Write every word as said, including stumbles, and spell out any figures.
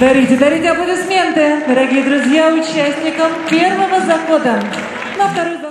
Дарите, дарите аплодисменты, дорогие друзья, участникам первого захода на второй заход.